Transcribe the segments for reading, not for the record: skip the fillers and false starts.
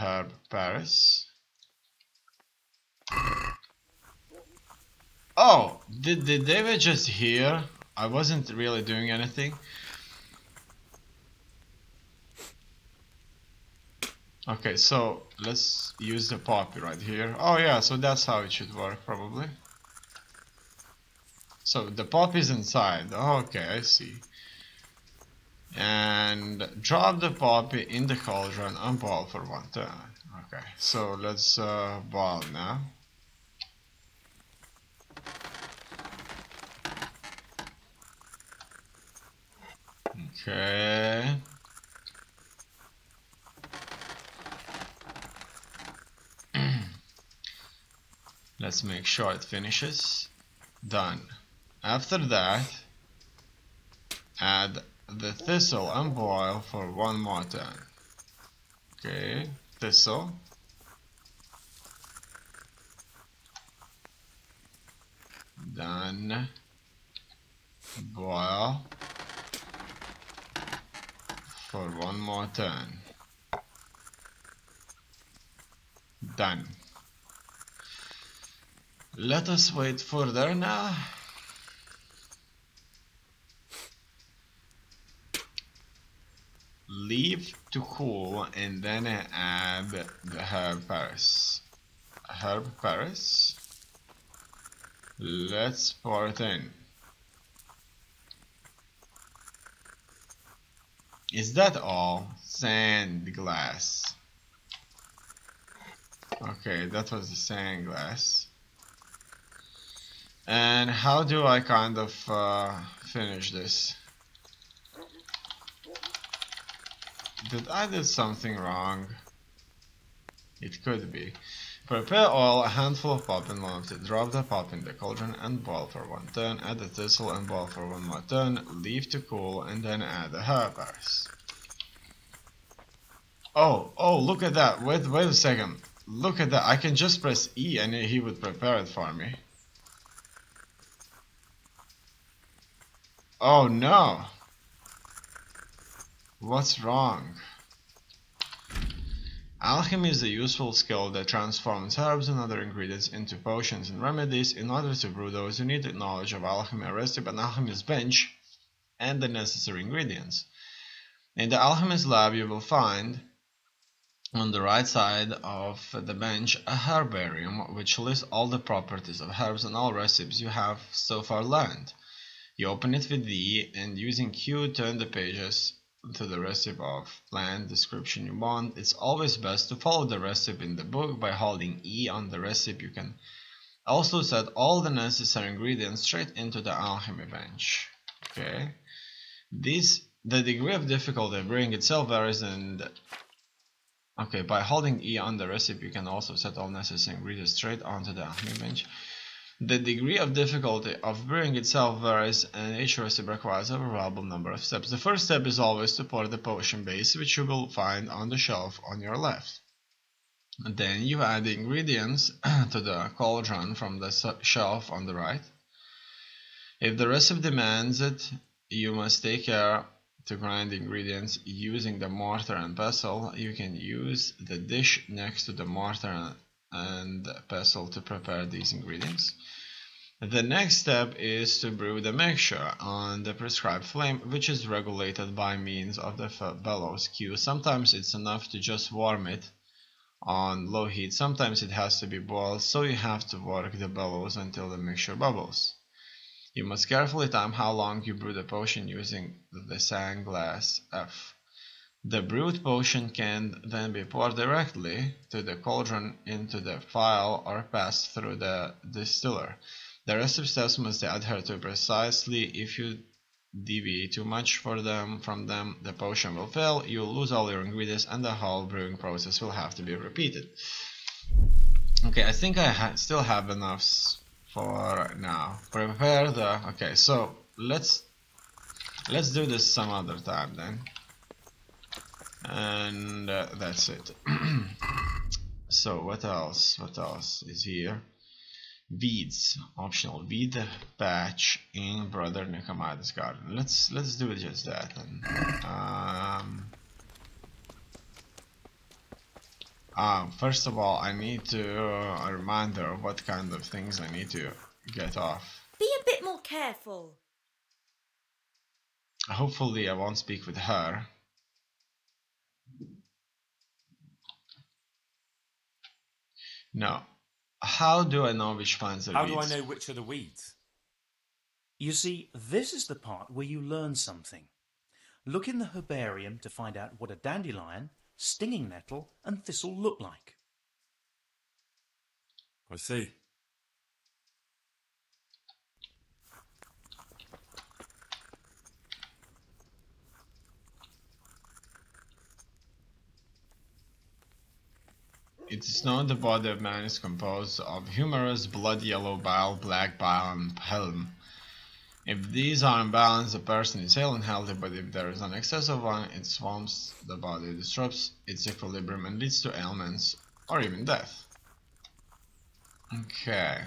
her purse. Oh, they were just here. I wasn't really doing anything. Okay, so let's use the poppy right here. Oh yeah, so that's how it should work probably. So the poppy's inside. Okay, I see. And drop the poppy in the cauldron and boil for 1 turn. Okay, so let's boil now. Okay. Let's make sure it finishes. Done. After that, add the thistle and boil for 1 more turn. Okay, thistle. Done. Boil for 1 more turn. Done. Let us wait further now. Leave to cool and then add the herb paris. Let's pour it in. Is that all? Sand glass. Okay, that was the sand glass. And how do I kind of finish this? Did I do something wrong? It could be. Prepare oil, a handful of poppin lumps, drop the pop in the cauldron and boil for 1 turn, add the thistle and boil for 1 more turn, leave to cool and then add the herbs. Oh, look at that, wait a second, look at that, I can just press E and he would prepare it for me. Oh no! What's wrong? Alchemy is a useful skill that transforms herbs and other ingredients into potions and remedies. In order to brew those, you need knowledge of alchemy, a recipe, an alchemist's bench, and the necessary ingredients. In the alchemist's lab, you will find, on the right side of the bench, a herbarium which lists all the properties of herbs and all recipes you have so far learned. You open it with D and using Q turn the pages to the recipe of plant description you want. It's always best to follow the recipe in the book by holding E on the recipe. You can also set all the necessary ingredients straight into the alchemy bench. Okay. The degree of difficulty of brewing itself varies and... Okay, by holding E on the recipe you can also set all necessary ingredients straight onto the alchemy bench. The degree of difficulty of brewing itself varies and each recipe requires a variable number of steps. The first step is always to pour the potion base, which you will find on the shelf on your left. Then you add the ingredients to the cauldron from the shelf on the right. If the recipe demands it, you must take care to grind the ingredients using the mortar and pestle. You can use the dish next to the mortar and pestle to prepare these ingredients. The next step is to brew the mixture on the prescribed flame, which is regulated by means of the bellows Q. Sometimes it's enough to just warm it on low heat, sometimes it has to be boiled, so you have to work the bellows until the mixture bubbles. You must carefully time how long you brew the potion using the sand glass F. The brewed potion can then be poured directly to the cauldron into the phial or passed through the distiller. The recipe steps must adhere to precisely. If you deviate too much from them, the potion will fail, you'll lose all your ingredients, and the whole brewing process will have to be repeated. Okay, I think I still have enough for now. Prepare the... Okay, so let's do this some other time then. And that's it. So what else is here? Weeds, optional weed patch in Brother Nicomadus' garden. Let's do just that. And First of all, I need to a reminder of what kind of things I need to get off. Be a bit more careful. Hopefully I won't speak with her. No. How do I know which plants are weeds? How do I know which are the weeds? You see, this is the part where you learn something. Look in the herbarium to find out what a dandelion, stinging nettle and thistle look like. I see. It is known the body of man is composed of humerus, blood yellow bile, black bile, and phlegm. If these are imbalanced, the person is ill and healthy, but if there is an excess of one, it swamps the body, disrupts its equilibrium, and leads to ailments or even death. Okay.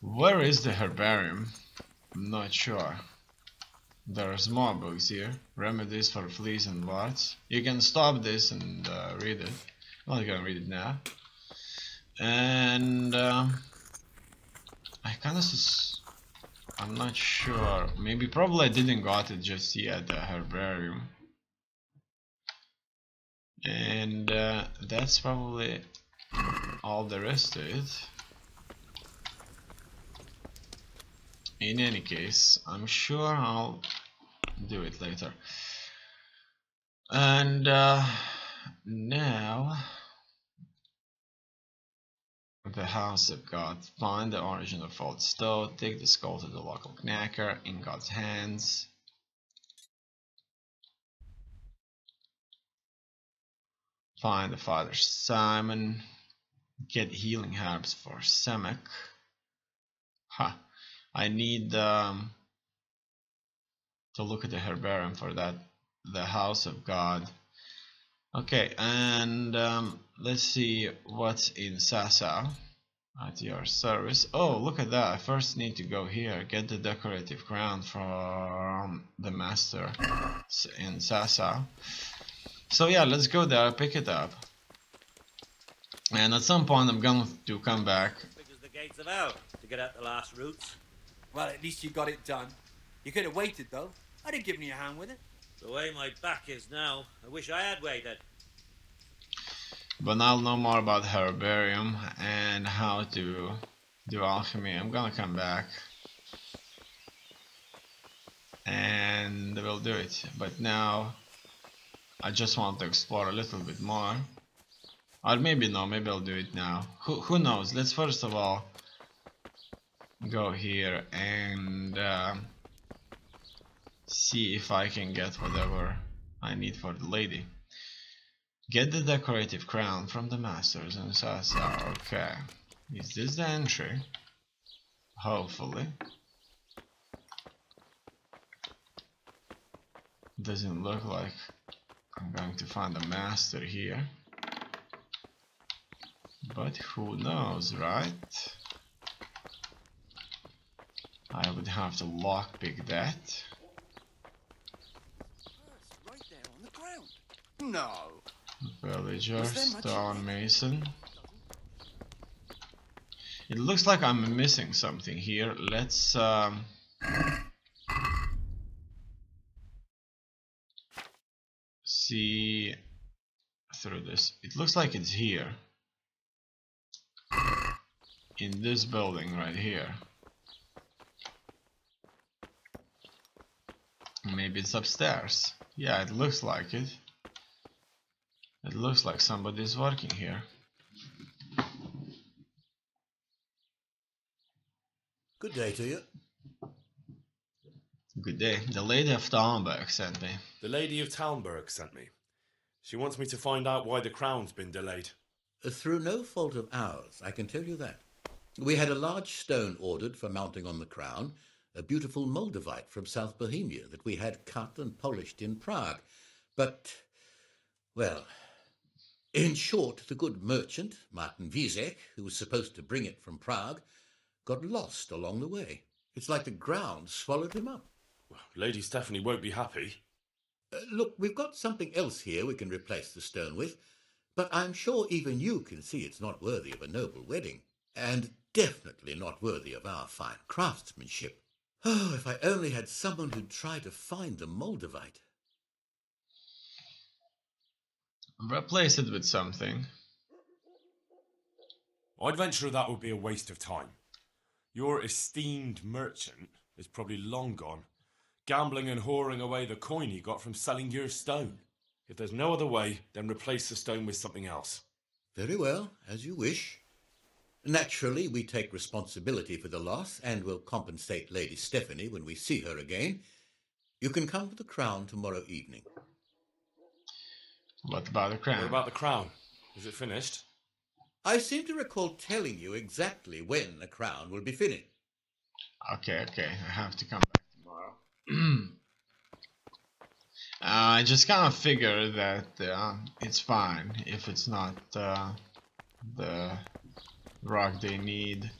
Where is the herbarium? I'm not sure. There's more books here. Remedies for fleas and warts. You can stop this and read it. I'm not gonna read it now. And I kinda I'm not sure. Maybe probably I didn't got it just yet, the herbarium. And that's probably all there is to it. In any case, I'm sure I'll do it later. And now the house of God. Find the origin of old stone. Take the skull to the local knacker in God's hands. Find the Father Simon. Get healing herbs for Semek. Huh. I need to look at the herbarium for that, the house of God. Okay, and let's see what's in Sasa at your service. Oh, look at that. I first need to go here, get the decorative crown from the master in Sasa. So yeah, let's go there, pick it up. And at some point I'm going to come back. Because the gates are out to get out the last routes. Well, at least you got it done. You could have waited, though. I'd have given you a hand with it. The way my back is now, I wish I had waited. But I'll know more about herbarium and how to do alchemy. I'm gonna come back. And we'll do it. But now, I just want to explore a little bit more. Or maybe no, maybe I'll do it now. Who knows? Let's first of all go here and see if I can get whatever I need for the lady. Get the decorative crown from the masters in Sasa. Okay, is this the entry? Hopefully. Doesn't look like I'm going to find a master here, but who knows, right? I would have to lockpick that. Right there on the ground. No. Villager, stone mason. It looks like I'm missing something here. Let's see through this. It looks like it's here. In this building right here. Maybe it's upstairs. Yeah, it looks like it. It looks like somebody's working here. Good day to you. Good day. The lady of Talmberg sent me. The lady of Talmberg sent me. She wants me to find out why the crown's been delayed. Through no fault of ours, I can tell you that. We had a large stone ordered for mounting on the crown, a beautiful Moldavite from South Bohemia that we had cut and polished in Prague. But, well, in short, the good merchant, Martin Wieseck, who was supposed to bring it from Prague, got lost along the way. It's like the ground swallowed him up. Well, Lady Stephanie won't be happy. Look, we've got something else here we can replace the stone with, but I'm sure even you can see it's not worthy of a noble wedding, and definitely not worthy of our fine craftsmanship. Oh, if I only had someone who'd try to find the Moldavite. Replace it with something. I'd venture that would be a waste of time. Your esteemed merchant is probably long gone, gambling and whoring away the coin he got from selling your stone. If there's no other way, then replace the stone with something else. Very well, as you wish. Naturally, we take responsibility for the loss and will compensate Lady Stephanie when we see her again. You can come for the crown tomorrow evening. What about the crown? What about the crown? Is it finished? I seem to recall telling you exactly when the crown will be finished. Okay, I have to come back tomorrow. I just kind of figure that it's fine if it's not the rock they need.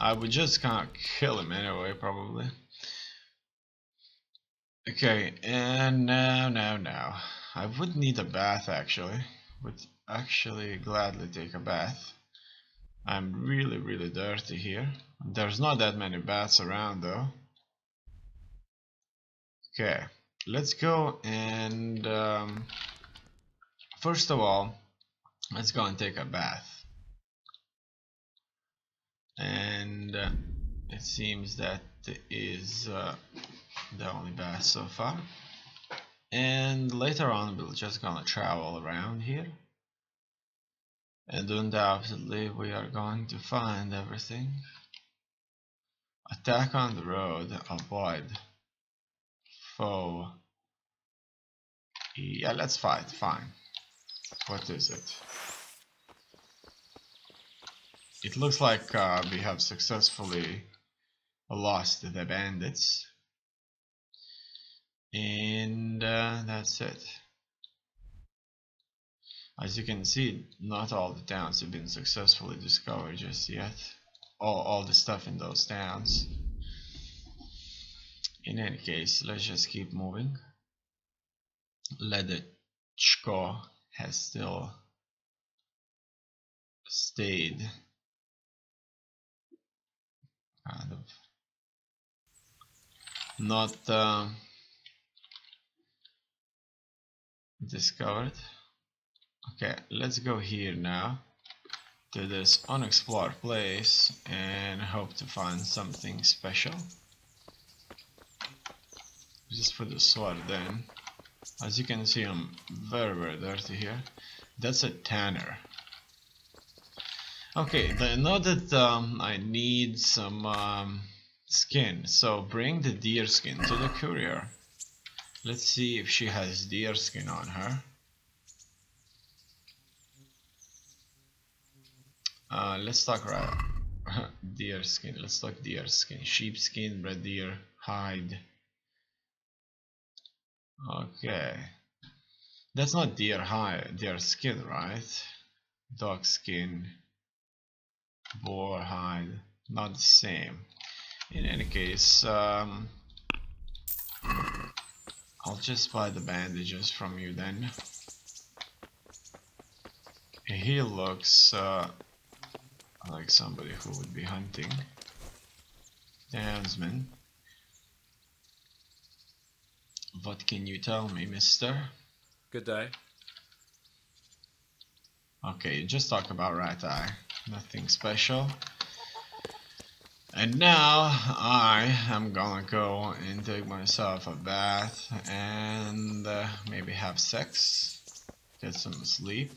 I would just kind of kill him anyway, probably. Okay, and now. I would need a bath, actually. Would actually gladly take a bath. I'm really dirty here. There's not that many baths around, though. Okay, let's go and first of all, let's go and take a bath. And it seems that is the only bath so far. And later on, we're just gonna travel around here. And undoubtedly, we are going to find everything. Attack on the road, avoid. Foe. Yeah, let's fight, fine. What is it? It looks like we have successfully lost the bandits. And that's it. As you can see, not all the towns have been successfully discovered just yet. All the stuff in those towns. In any case, let's just keep moving. Ledeczko has still stayed kind of not discovered. Okay, let's go here now to this unexplored place and hope to find something special. Just for the sword then. As you can see, I'm very dirty here. That's a tanner. Okay, I know that I need some skin, so bring the deer skin to the courier. Let's see if she has deer skin on her. Let's talk deer skin. Let's talk deer skin. Sheep skin, red deer, hide. Okay, that's not deer hide, deer skin, right? Dog skin, boar hide, not the same. In any case, I'll just buy the bandages from you then. He looks like somebody who would be hunting. Townsman. What can you tell me, mister? Good day. Okay, just talk about Rattay. Nothing special. And now I am gonna go and take myself a bath and maybe have sex, get some sleep.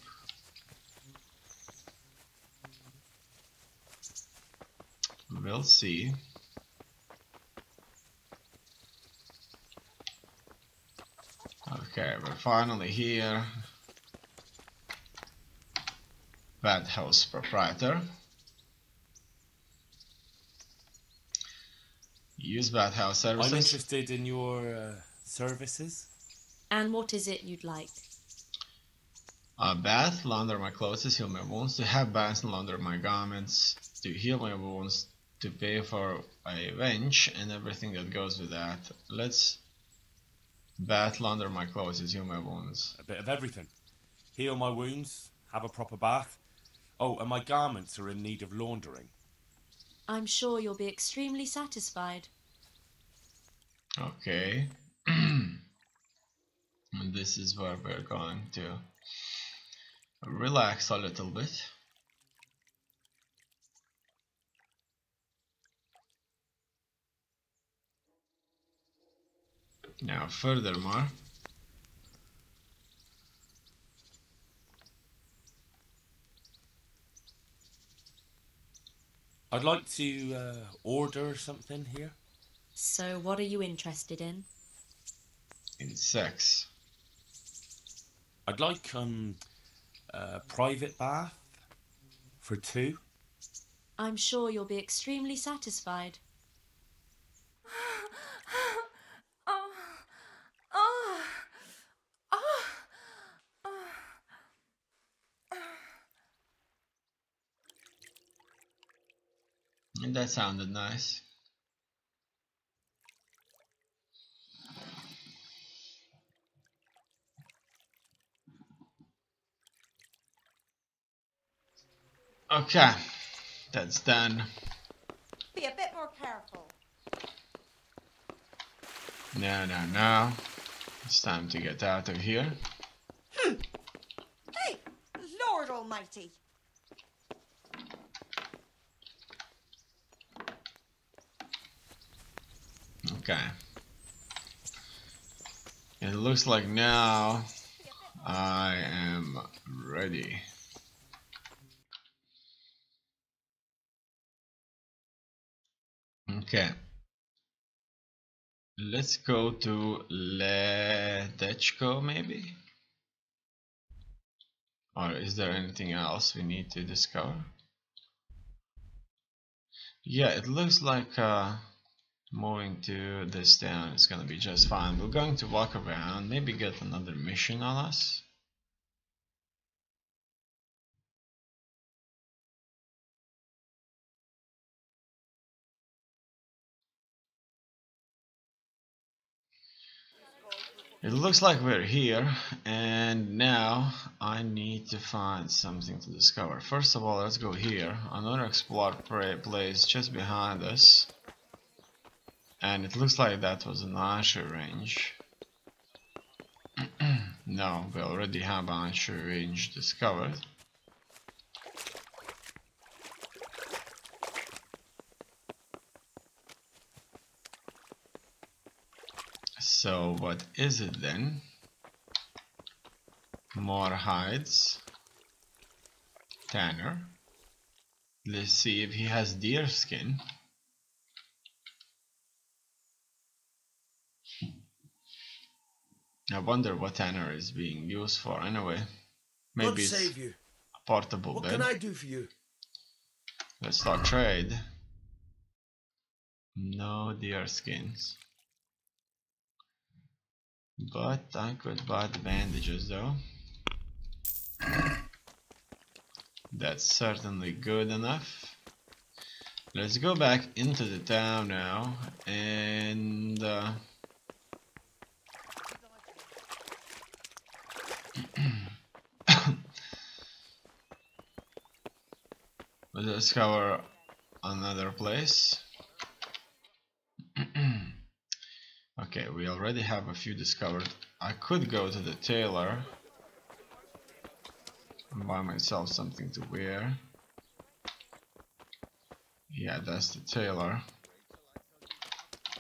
We'll see. Okay, we're finally here. Bathhouse proprietor. Use bathhouse services. I'm interested in your services. And what is it you'd like? A bath, launder my clothes, to heal my wounds, to have baths and launder my garments, to heal my wounds, to pay for a wench and everything that goes with that. Let's battle under my clothes is heal my wounds. A bit of everything. Heal my wounds, have a proper bath. Oh, and my garments are in need of laundering. I'm sure you'll be extremely satisfied. Okay. And this is where we're going to relax a little bit. Now, furthermore, I'd like to order something here. So, what are you interested in? In sex. I'd like a private bath for two. I'm sure you'll be extremely satisfied. And that sounded nice. Okay, that's done. Be a bit more careful. No, no, no. It's time to get out of here. Hey, Lord Almighty. Okay. It looks like now I am ready. Okay. Let's go to Ledeczko, maybe? Or is there anything else we need to discover? Yeah, it looks like moving to this town is gonna be just fine. We're going to walk around, maybe get another mission on us. It looks like we're here, and now I need to find something to discover. First of all, let's go here, another explore place just behind us. And it looks like that was an archer range. No, we already have archer range discovered. So what is it then? More hides. Tanner. Let's see if he has deer skin. I wonder what tanner is being used for anyway. Maybe it's a portable bed. What can I do for you? Let's start trade. No deer skins. But I could buy the bandages though. That's certainly good enough. Let's go back into the town now and let's discover another place. Okay, we already have a few discovered. I could go to the tailor and buy myself something to wear. Yeah, that's the tailor.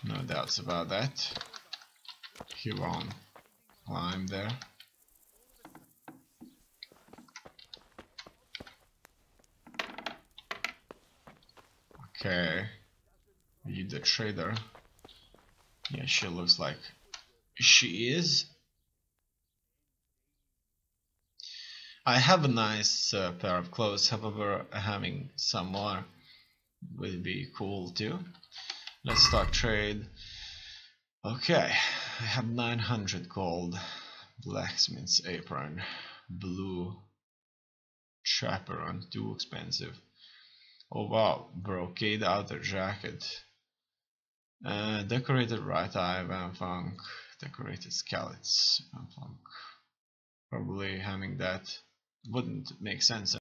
No doubts about that. He won't climb there. Okay, you the trader. Yeah, she looks like she is. I have a nice pair of clothes, however, having some more would be cool too. Let's start trade. Okay, I have 900 gold. Blacksmith's apron, blue chaperon, too expensive. Oh wow, brocade outer jacket, decorated Rattay, decorated scallops. Probably having that wouldn't make sense